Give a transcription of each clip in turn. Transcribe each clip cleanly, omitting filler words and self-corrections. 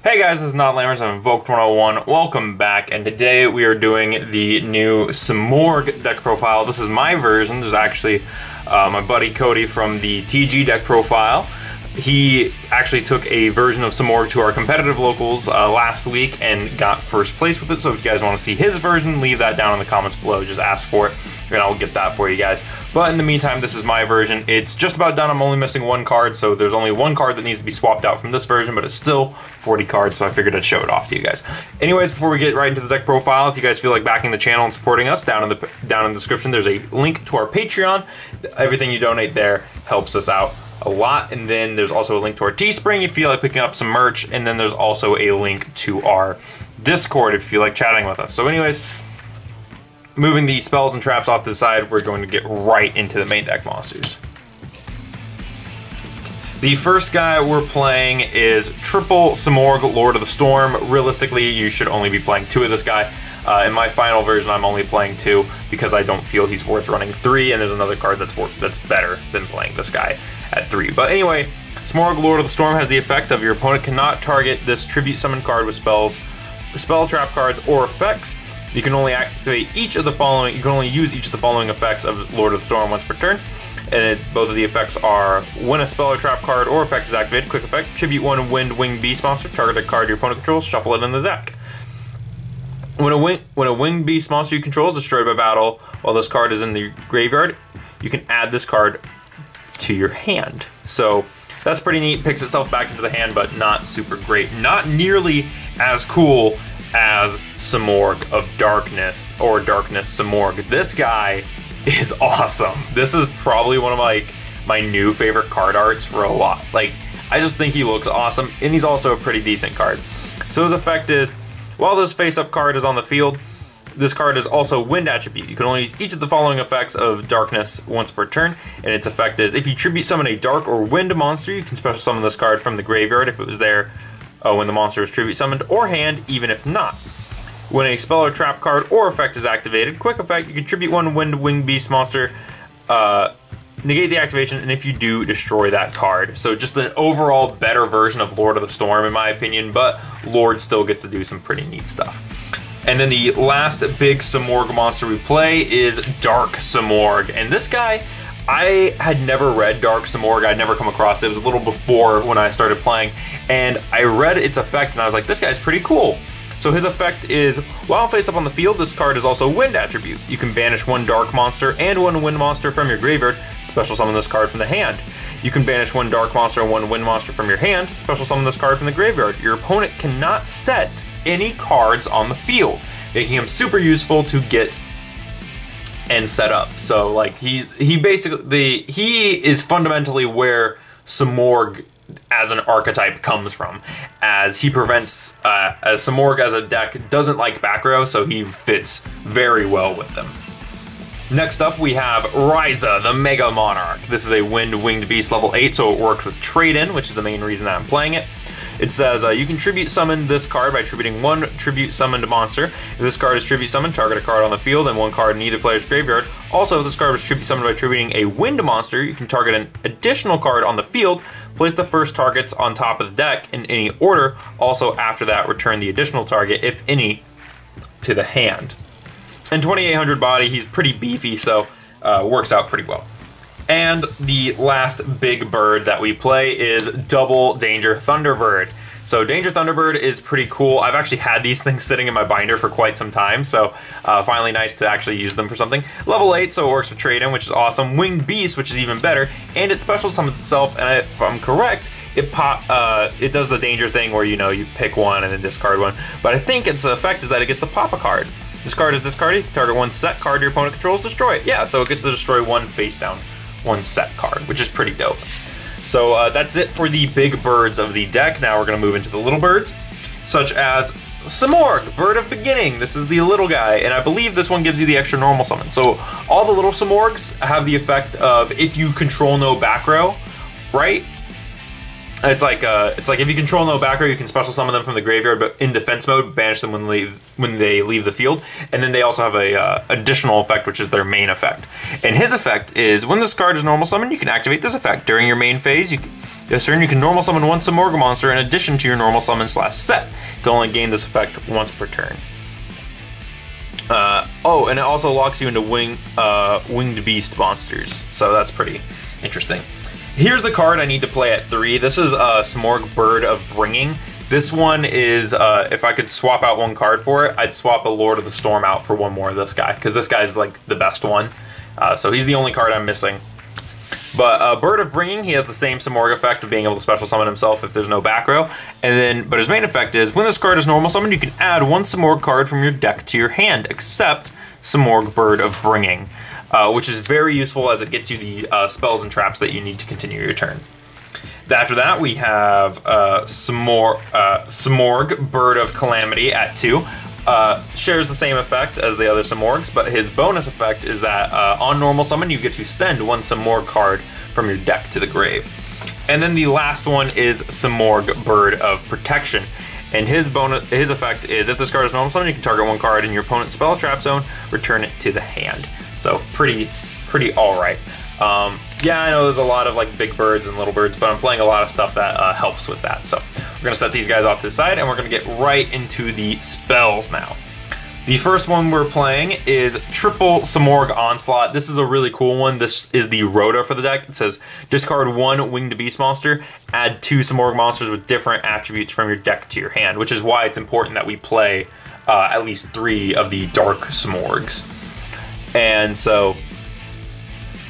Hey guys, this is Nodlamers of Invoked101. Welcome back, and today we are doing the new Simorgh deck profile. This is my version. This is actually my buddy Cody from the TG deck profile. He actually took a version of Simorgh to our competitive locals last week and got first place with it, so if you guys want to see his version, leave that down in the comments below. Just ask for it, and I'll get that for you guys. But in the meantime, this is my version. It's just about done. I'm only missing one card, so there's only one card that needs to be swapped out from this version, but it's still 40 cards, so I figured I'd show it off to you guys. Anyways, before we get right into the deck profile, if you guys feel like backing the channel and supporting us, down in the description, there's a link to our Patreon. Everything you donate there helps us out a lot, and then there's also a link to our Teespring if you feel like picking up some merch, and then there's also a link to our Discord if you like chatting with us. So anyways, moving the spells and traps off to the side, we're going to get right into the main deck monsters. The first guy we're playing is Triple Simorgh Lord of the Storm. Realistically, you should only be playing two of this guy. In my final version, I'm only playing two because I don't feel he's worth running three, and there's another card that's better than playing this guy at three. But anyway, Simorgh Lord of the Storm has the effect of your opponent cannot target this tribute summon card with spells, spell trap cards, or effects. You can only activate each of the following. You can only use each of the following effects of Lord of the Storm once per turn, and both of the effects are: when a spell or trap card or effect is activated, quick effect, tribute one wind winged beast monster, target a card your opponent controls, shuffle it in the deck. When a winged beast monster you control is destroyed by battle while this card is in the graveyard, you can add this card to your hand. So that's pretty neat. Picks itself back into the hand, but not super great. Not nearly as cool as Simorgh of Darkness or Darkness Simorgh. This guy is awesome. This is probably one of my new favorite card arts for a lot. Like, I just think he looks awesome, and he's also a pretty decent card. So his effect is: while this face-up card is on the field, this card is also wind attribute. You can only use each of the following effects of Darkness once per turn, and its effect is: if you tribute summon a dark or wind monster, you can special summon this card from the graveyard if it was there when the monster is tribute summoned, or hand, even if not. When a spell or trap card or effect is activated, quick effect, you can tribute one wind winged beast monster, negate the activation, and if you do, destroy that card. So just an overall better version of Lord of the Storm in my opinion, but Lord still gets to do some pretty neat stuff. And then the last big Simorgh monster we play is Dark Simorgh. And this guy, I had never read Dark Simorgh. I'd never come across it. It was a little before when I started playing, and I read its effect and I was like, this guy's pretty cool. So his effect is: while face up on the field, this card is also wind attribute. You can banish one dark monster and one wind monster from your graveyard, special summon this card from the hand. You can banish one dark monster and one wind monster from your hand, special summon this card from the graveyard. Your opponent cannot set any cards on the field, making him super useful to get and set up. So like he is fundamentally where Simorgh as an archetype comes from, as he prevents, as Simorgh as a deck doesn't like back row, so he fits very well with them. Next up we have Raiza the Mega Monarch. This is a wind winged beast level 8, so it works with trade-in, which is the main reason that I'm playing it. It says you can tribute summon this card by tributing one tribute summoned monster. If this card is tribute summoned, target a card on the field and one card in either player's graveyard. Also, if this card was tribute summoned by tributing a wind monster, you can target an additional card on the field. Place the first targets on top of the deck in any order. Also, after that, return the additional target, if any, to the hand. And 2800 body, he's pretty beefy, so works out pretty well. And the last big bird that we play is Double Danger Thunderbird. So Danger Thunderbird is pretty cool. I've actually had these things sitting in my binder for quite some time, so finally nice to actually use them for something. Level 8, so it works for trade-in, which is awesome. Winged Beast, which is even better, and it special summons itself, and if I'm correct, it does the danger thing where, you know, you pick one and then discard one, but I think its effect is that it gets to pop a card. This card is discarded, target one set card your opponent controls, destroy it. Yeah, so it gets to destroy one face down, one set card, which is pretty dope. So that's it for the big birds of the deck. Now we're going to move into the little birds, such as Simorgh Bird of Beginning. This is the little guy, and I believe this one gives you the extra normal summon. So all the little Simorghs have the effect of if you control no back row, right? It's like if you control no backer, you can special summon them from the graveyard, but in defense mode, banish them when they leave the field. And then they also have a additional effect, which is their main effect. And his effect is when this card is normal summoned, you can activate this effect during your main phase. This turn, you can normal summon one Simorgh monster in addition to your normal summon / set. You can only gain this effect once per turn. Oh, and it also locks you into winged beast monsters. So that's pretty interesting. Here's the card I need to play at 3. This is Simorgh Bird of Bringing. This one is, if I could swap out one card for it, I'd swap a Lord of the Storm out for one more of this guy, because this guy's like the best one. So he's the only card I'm missing. But Bird of Bringing, he has the same Simorgh effect of being able to special summon himself if there's no back row. And then, but his main effect is, when this card is normal summoned, you can add one Simorgh card from your deck to your hand, except Simorgh Bird of Bringing. Which is very useful as it gets you the spells and traps that you need to continue your turn. After that, we have Simorgh Bird of Calamity at 2. Shares the same effect as the other Simorghs, but his bonus effect is that on normal summon, you get to send one Simorgh card from your deck to the grave. And then the last one is Simorgh Bird of Protection. And his effect is, if this card is normal summon, you can target one card in your opponent's spell trap zone, return it to the hand. So pretty all right. Yeah, I know there's a lot of like big birds and little birds, but I'm playing a lot of stuff that helps with that. So we're gonna set these guys off to the side and we're gonna get right into the spells now. The first one we're playing is Triple Simorgh Onslaught. This is a really cool one. This is the Rota for the deck. It says, discard one Winged Beast monster, add 2 Simorgh monsters with different attributes from your deck to your hand, which is why it's important that we play at least 3 of the Dark Simorghs. And so,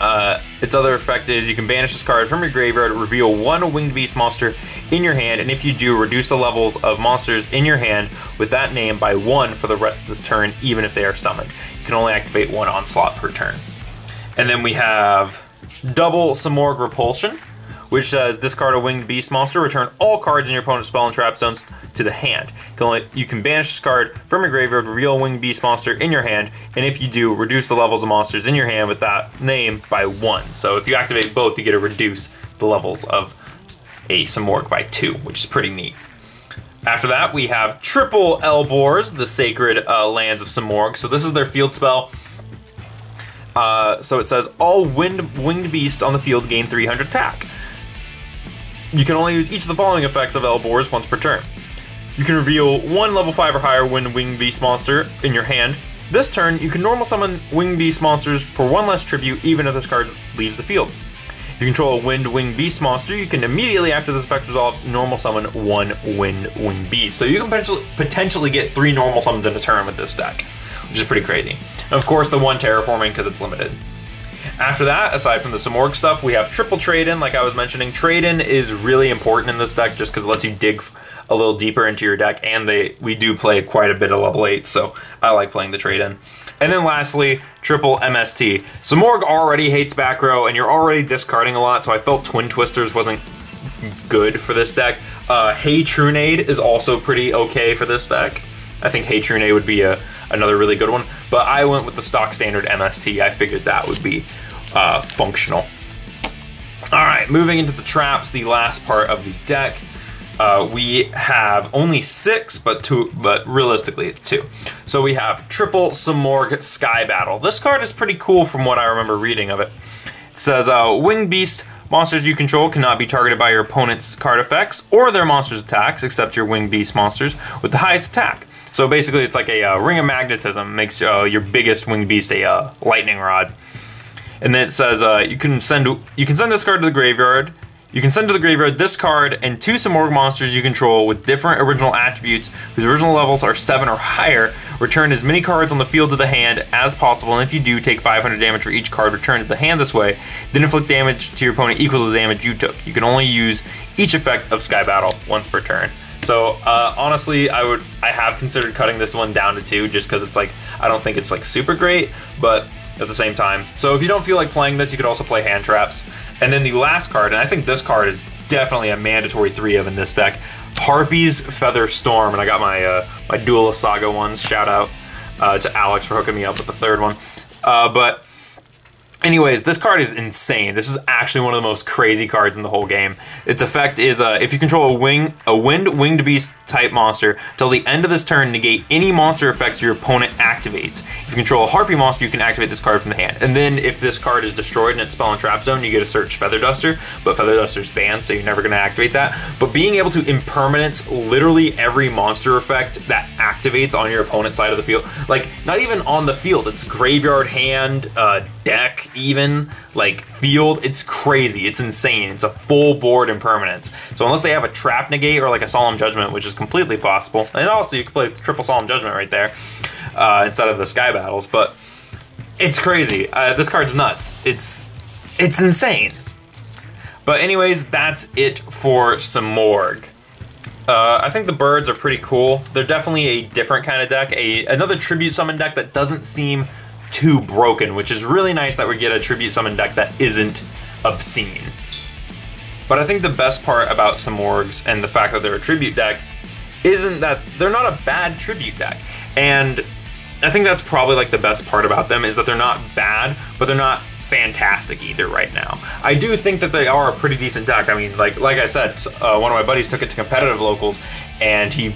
its other effect is you can banish this card from your graveyard, reveal one Winged Beast monster in your hand, and if you do, reduce the levels of monsters in your hand with that name by 1 for the rest of this turn, even if they are summoned. You can only activate 1 Onslaught per turn. And then we have Double Simorgh Repulsion, which says discard a Winged Beast monster, return all cards in your opponent's spell and trap zones to the hand. You can banish this card from your graveyard, reveal a Winged Beast monster in your hand, and if you do, reduce the levels of monsters in your hand with that name by 1. So if you activate both, you get to reduce the levels of a Simorgh by 2, which is pretty neat. After that, we have Triple Elborz, the Sacred Lands of Simorgh. So this is their field spell. So it says all winged beasts on the field gain 300 attack. You can only use each of the following effects of Elborz once per turn. You can reveal one level 5 or higher winged beast monster in your hand. This turn, you can normal summon winged beast monsters for 1 less tribute, even if this card leaves the field. If you control a winged beast monster, you can immediately after this effect resolves, normal summon 1 winged beast. So you can potentially get 3 normal summons in a turn with this deck, which is pretty crazy. And of course, the 1 Terraforming because it's limited. After that, aside from the Simorgh stuff, we have Triple Trade-In, like I was mentioning. Trade-In is really important in this deck just because it lets you dig a little deeper into your deck, and we do play quite a bit of level 8, so I like playing the Trade-In. And then lastly, Triple MST. Simorgh already hates back row, and you're already discarding a lot, so I felt Twin Twisters wasn't good for this deck. Hey Trunade is also pretty okay for this deck. I think Hey Trunade would be another really good one, but I went with the stock standard MST. I figured that would be functional. All right, moving into the traps, the last part of the deck. We have only 6, but realistically it's 2. So we have Triple Simorgh Sky Battle. This card is pretty cool from what I remember reading of it. It says, Winged Beast monsters you control cannot be targeted by your opponent's card effects or their monsters' attacks, except your Winged Beast monsters with the highest attack. So basically, it's like a Ring of Magnetism, makes your biggest winged beast a lightning rod. And then it says you can send this card to the graveyard. You can send to the graveyard this card and 2 Simorgh monsters you control with different original attributes whose original levels are 7 or higher. Return as many cards on the field to the hand as possible, and if you do, take 500 damage for each card returned to the hand this way, then inflict damage to your opponent equal to the damage you took. You can only use each effect of Sky Battle once per turn. So honestly, I have considered cutting this one down to 2 just because it's like I don't think it's like super great, but at the same time. So if you don't feel like playing this, you could also play hand traps. And then the last card, and I think this card is definitely a mandatory 3 of in this deck, Harpy's Feather Storm. And I got my my Duel of Saga ones. Shout out to Alex for hooking me up with the 3rd one. But Anyways, this card is insane. This is actually one of the most crazy cards in the whole game. Its effect is if you control a winged beast type monster, till the end of this turn, negate any monster effects your opponent activates. If you control a harpy monster, you can activate this card from the hand. And then if this card is destroyed in its spell and trap zone, you get to search Feather Duster, but Feather Duster's banned, so you're never gonna activate that. But being able to impermanence literally every monster effect that activates on your opponent's side of the field, like not even on the field, it's graveyard, hand, deck, even like field. It's crazy. It's insane. It's a full board impermanence. So unless they have a trap negate or like a Solemn Judgment, which is completely possible, and also you can play triple Solemn Judgment right there instead of the Sky Battles, but it's crazy. This card's nuts. It's insane. But anyways, that's it for Simorgh. I think the birds are pretty cool. They're definitely a different kind of deck, another tribute summon deck that doesn't seem too broken, which is really nice that we get a tribute summon deck that isn't obscene. But I think the best part about Simorghs and the fact that they're a tribute deck isn't that they're not a bad tribute deck. And I think that's probably like the best part about them is that they're not bad, but they're not fantastic either right now. I do think that they are a pretty decent deck. I mean, like I said, one of my buddies took it to competitive locals and he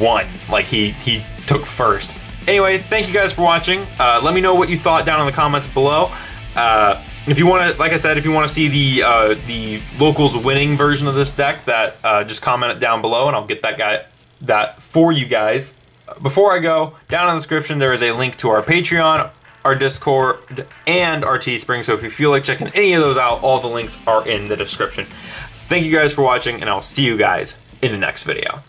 won. Like he took first. Anyway, thank you guys for watching. Let me know what you thought down in the comments below. If you want to, like I said, if you want to see the locals winning version of this deck, that just comment it down below and I'll get that for you guys. Before I go, down in the description there is a link to our Patreon, our Discord, and our Teespring. So if you feel like checking any of those out, all the links are in the description. Thank you guys for watching, and I'll see you guys in the next video.